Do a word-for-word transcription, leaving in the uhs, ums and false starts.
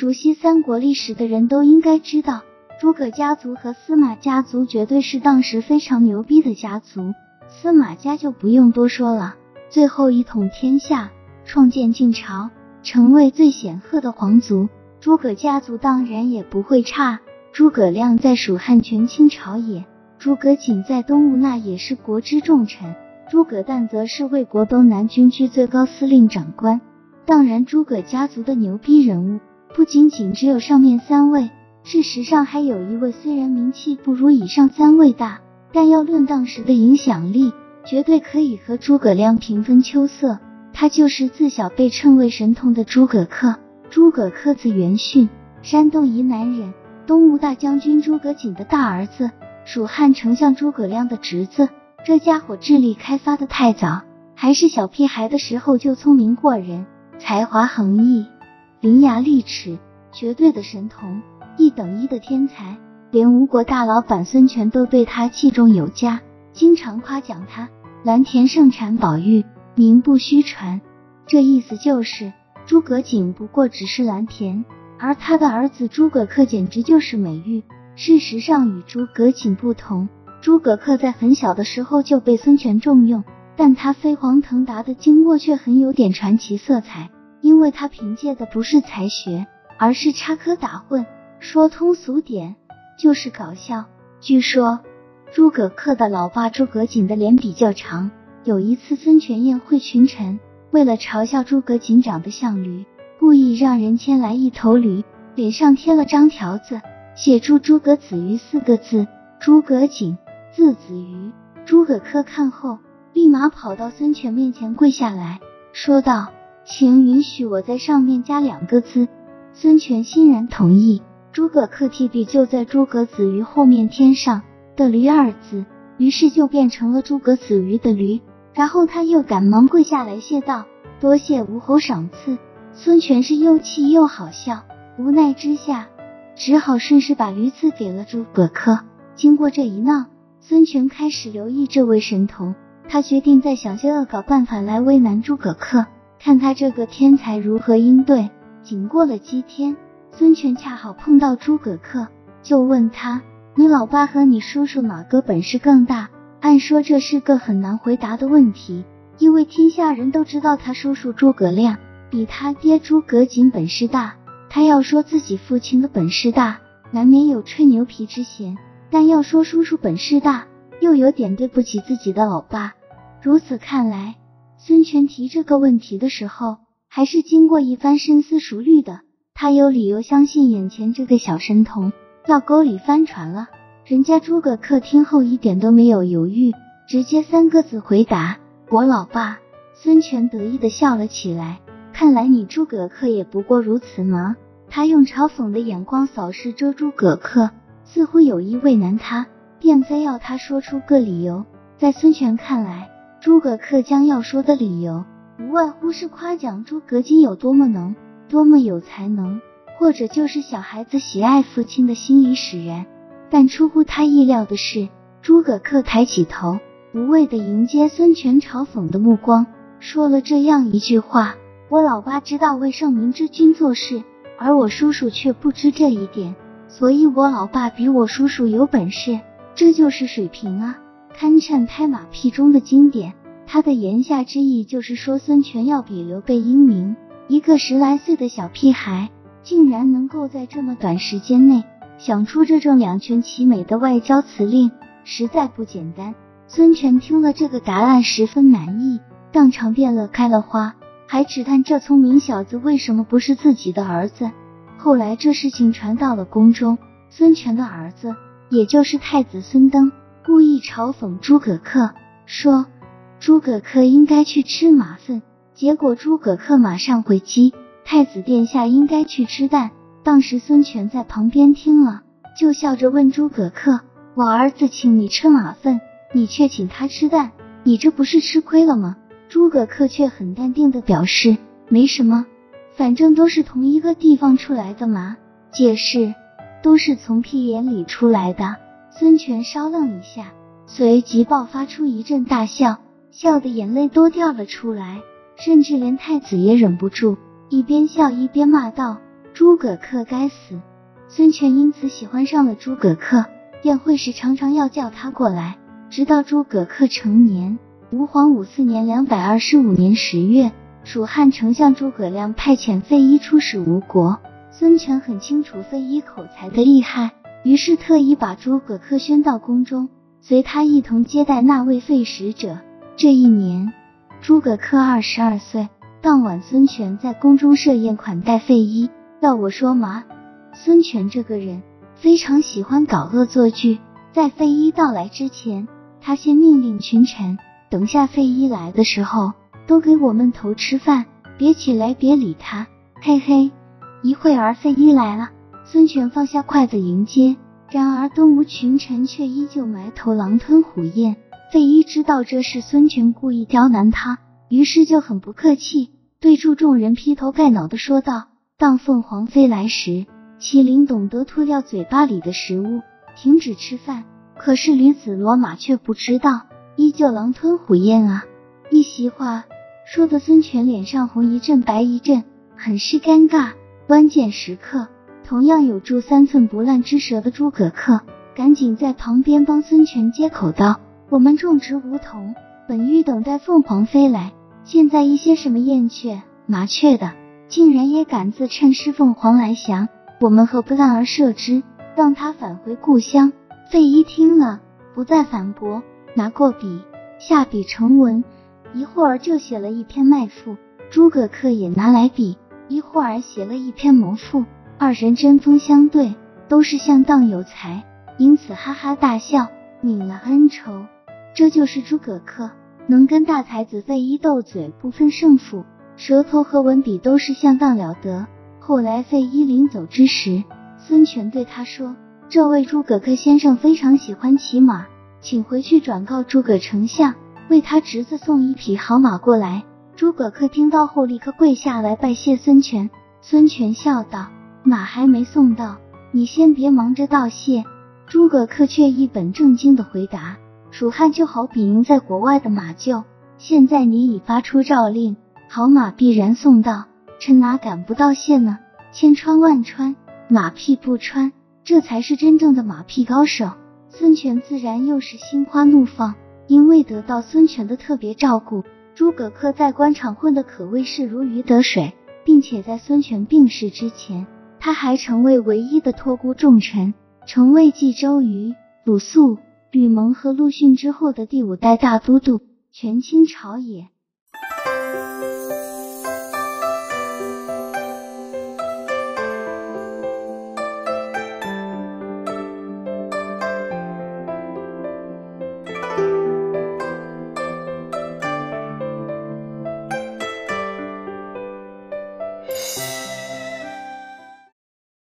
熟悉三国历史的人都应该知道，诸葛家族和司马家族绝对是当时非常牛逼的家族，司马家就不用多说了，最后一统天下，创建晋朝，成为最显赫的皇族。诸葛家族当然也不会差，诸葛亮在蜀汉权倾朝野，诸葛瑾在东吴那也是国之重臣，诸葛诞则是魏国东南军区最高司令长官。当然，诸葛家族的牛逼人物不仅仅只有上面三位，事实上还有一位虽然名气不如以上三位大，但要论当时的影响力，绝对可以和诸葛亮平分秋色。他就是自小被称为神童的诸葛恪。诸葛恪字元训，山东沂南人，东吴大将军诸葛瑾的大儿子，蜀汉丞相诸葛亮的侄子。这家伙智力开发的太早，还是小屁孩的时候就聪明过人，才华横溢，伶牙俐齿，绝对的神童，一等一的天才，连吴国大老板孙权都对他器重有加，经常夸奖他，蓝田盛产宝玉，名不虚传。这意思就是，诸葛瑾不过只是蓝田，而他的儿子诸葛恪简直就是美玉。事实上，与诸葛瑾不同，诸葛恪在很小的时候就被孙权重用，但他飞黄腾达的经过却很有点传奇色彩。因为他凭借的不是才学，而是插科打诨，说通俗点就是搞笑。据说诸葛恪的老爸诸葛瑾的脸比较长，有一次孙权宴会群臣，为了嘲笑诸葛瑾长得像驴，故意让人牵来一头驴，脸上贴了张条子，写出诸葛子瑜四个字，诸葛瑾字子瑜。诸葛恪看后立马跑到孙权面前跪下来说道，请允许我在上面加两个字。孙权欣然同意，诸葛恪提笔就在诸葛子瑜后面添上的驴二字，于是就变成了诸葛子瑜的驴。然后他又赶忙跪下来谢道，多谢吴侯赏赐。孙权是又气又好笑，无奈之下只好顺势把驴赐给了诸葛恪。经过这一闹，孙权开始留意这位神童，他决定再想些恶搞办法来为难诸葛恪，看他这个天才如何应对。仅过了几天，孙权恰好碰到诸葛恪，就问他，你老爸和你叔叔哪个本事更大？按说这是个很难回答的问题，因为天下人都知道他叔叔诸葛亮比他爹诸葛瑾本事大，他要说自己父亲的本事大，难免有吹牛皮之嫌，但要说叔叔本事大，又有点对不起自己的老爸。如此看来，孙权提这个问题的时候，还是经过一番深思熟虑的。他有理由相信眼前这个小神童要沟里翻船了。人家诸葛恪听后一点都没有犹豫，直接三个字回答，我老爸。孙权得意的笑了起来，看来你诸葛恪也不过如此嘛。他用嘲讽的眼光扫视着诸葛恪，似乎有意为难他，便非要他说出个理由。在孙权看来，诸葛恪将要说的理由无外乎是夸奖诸葛瑾有多么能，多么有才能，或者就是小孩子喜爱父亲的心理使然。但出乎他意料的是，诸葛恪抬起头，无畏地迎接孙权嘲讽的目光，说了这样一句话，我老爸知道为圣明之君做事，而我叔叔却不知这一点，所以我老爸比我叔叔有本事，这就是水平啊，堪称拍马屁中的经典。他的言下之意就是说，孙权要比刘备英明，一个十来岁的小屁孩竟然能够在这么短时间内想出这种两全其美的外交辞令，实在不简单。孙权听了这个答案十分满意，当场变了开了花，还只叹这聪明小子为什么不是自己的儿子。后来这事情传到了宫中，孙权的儿子也就是太子孙登故意嘲讽诸葛恪，说诸葛恪应该去吃马粪，结果诸葛恪马上回击，太子殿下应该去吃蛋。当时孙权在旁边听了，就笑着问诸葛恪，我儿子请你吃马粪，你却请他吃蛋，你这不是吃亏了吗？诸葛恪却很淡定地表示，没什么，反正都是同一个地方出来的嘛，解释都是从屁眼里出来的。孙权稍愣一下，随即爆发出一阵大笑，笑得眼泪都掉了出来，甚至连太子也忍不住，一边笑一边骂道，诸葛恪该死。孙权因此喜欢上了诸葛恪，宴会时常常要叫他过来，直到诸葛恪成年。吴黄武四年二百二十五年十月，蜀汉丞相诸葛亮派遣费祎出使吴国，孙权很清楚费祎口才的厉害，于是特意把诸葛恪宣到宫中，随他一同接待那位费使者。这一年，诸葛恪二十二岁。当晚孙权在宫中设宴款待费祎，要我说嘛，孙权这个人非常喜欢搞恶作剧，在费祎到来之前，他先命令群臣，等下费祎来的时候都给我们头吃饭，别起来，别理他，嘿嘿。一会儿费祎来了，孙权放下筷子迎接，然而东吴群臣却依旧埋头狼吞虎咽。费祎知道这是孙权故意刁难他，于是就很不客气，对住众人劈头盖脑地说道：当凤凰飞来时，麒麟懂得吐掉嘴巴里的食物，停止吃饭，可是驴子骡马却不知道，依旧狼吞虎咽啊。一席话说的孙权脸上红一阵白一阵，很是尴尬。关键时刻，同样有住三寸不烂之舌的诸葛恪赶紧在旁边帮孙权接口道：我们种植梧桐，本欲等待凤凰飞来，现在一些什么燕雀麻雀的竟然也敢自称是凤凰来降，我们何不滥而射之，让他返回故乡。费祎听了不再反驳，拿过笔下笔成文，一会儿就写了一篇卖赋。诸葛恪也拿来笔，一会儿写了一篇谋赋。二人针锋相对，都是相当有才，因此哈哈大笑，泯了恩仇。这就是诸葛恪，能跟大才子费祎斗嘴不分胜负，舌头和文笔都是相当了得。后来费祎临走之时，孙权对他说：这位诸葛恪先生非常喜欢骑马，请回去转告诸葛丞相，为他侄子送一匹好马过来。诸葛恪听到后立刻跪下来拜谢孙权。孙权笑道：马还没送到，你先别忙着道谢。诸葛恪却一本正经地回答：蜀汉就好比赢在国外的马厩，现在你已发出诏令，好马必然送到，臣哪敢不道谢呢？千穿万穿，马屁不穿，这才是真正的马屁高手。孙权自然又是心花怒放，因为得到孙权的特别照顾，诸葛恪在官场混得可谓是如鱼得水，并且在孙权病逝之前，他还成为唯一的托孤重臣，成为继周瑜、鲁肃、吕蒙和陆逊之后的第五代大都督，权倾朝野。